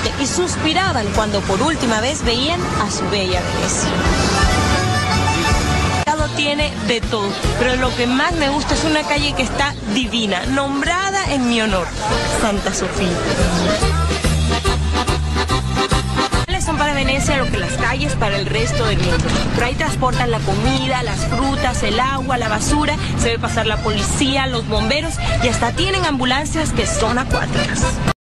nuevamente y suspiraban cuando por última vez veían a su bella Venecia. Tiene de todo, pero lo que más me gusta es una calle que está divina, nombrada en mi honor, Santa Sofía. Son para Venecia lo que las calles para el resto del mundo. Por ahí transportan la comida, las frutas, el agua, la basura, se ve pasar la policía, los bomberos y hasta tienen ambulancias que son acuáticas.